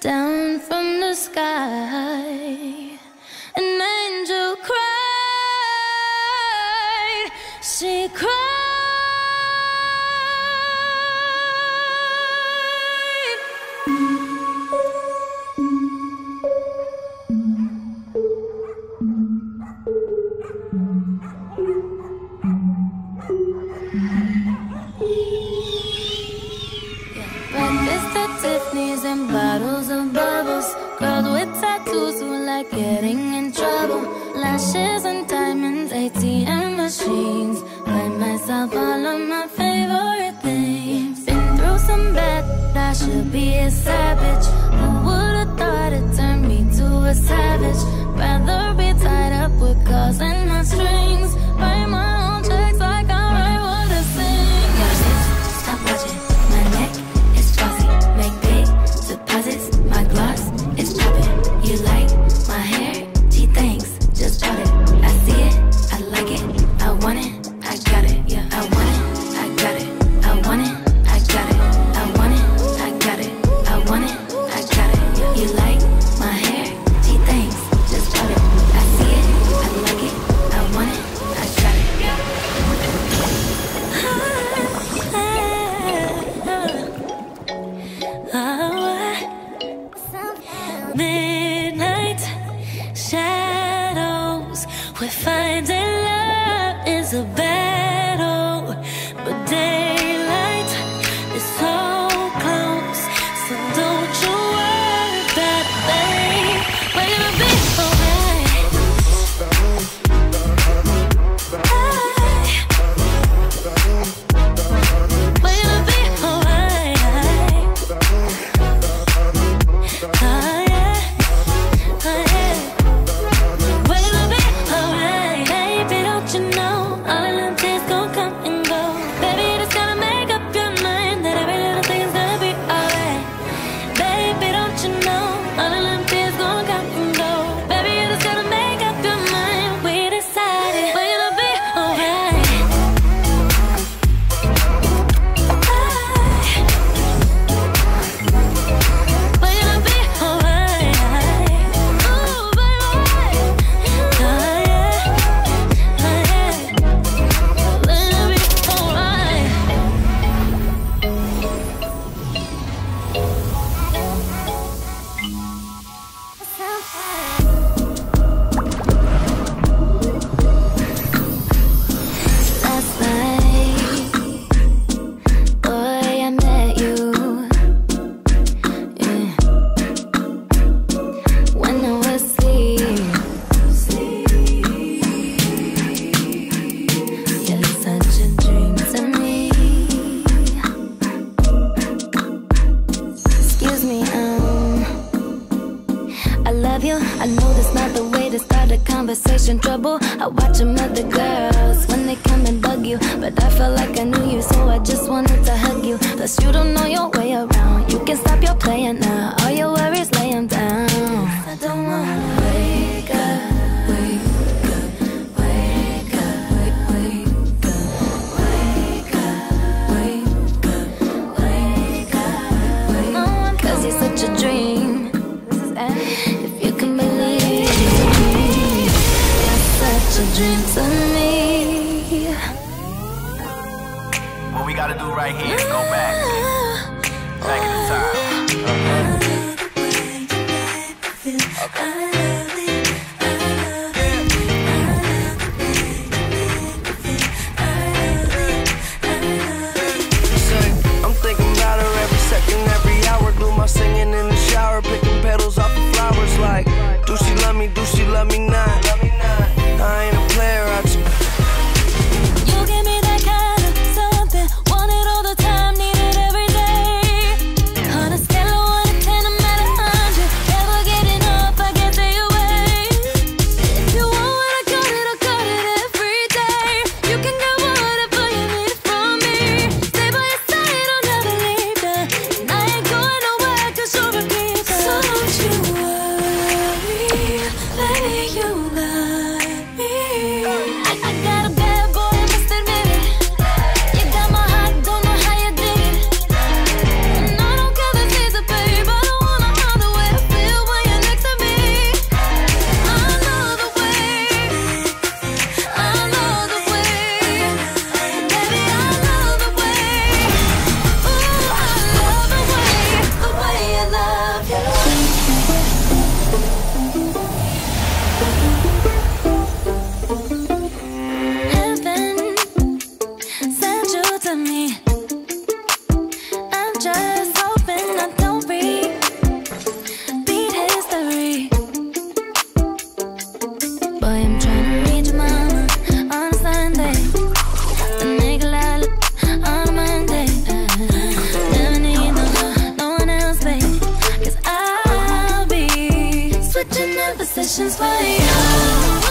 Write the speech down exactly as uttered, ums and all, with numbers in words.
down from the sky. An angel cried, she cried. Yeah, breakfast at Tiffany's and bottles of bubbles. Girls with tattoos who like getting in trouble. Lashes and diamonds, A T M machines. Buy myself all of my favorite things. Been through some bad, I should be a savage. Who would've thought it turned me to a savage? Rather be tied up with calls and my strings. Write my own checks like I write what I sing. Watch this, stop watching. My neck is glossy. Make big deposits. My gloss is popping. You like my hair? She thinks. Just bought it. I see it. I like it. I want it. I got it. Yeah, I want it. I got it. I want it. I got it. I want it. I got it. I want it. I got it. Yeah. You like my hair? She thinks. Just bought it. I see it. I like it. I want it. I got it. Yeah. Midnight shadows. We're finding love is a battle, but daylight is so close. So don't you worry about me. Wait a bit for me. I- Wait a bit for me. I- trouble. I watch them other girls when they come and bug you, but I felt like I knew you, so I just wanted to hug you. Plus you don't know your way around. You can stop your playing now. All your worries, lay them down. I don't wanna wake up. Dreams of me. What we gotta do right here is go back. Back in the time. Okay. Okay. I'm thinking about her every second, every hour. Do my singing in the shower, picking petals off the flowers. Like, do she love me? Do she love me not? I ain't a player, I just... You give me that kind of something, want it all the time, need Superstitions for you.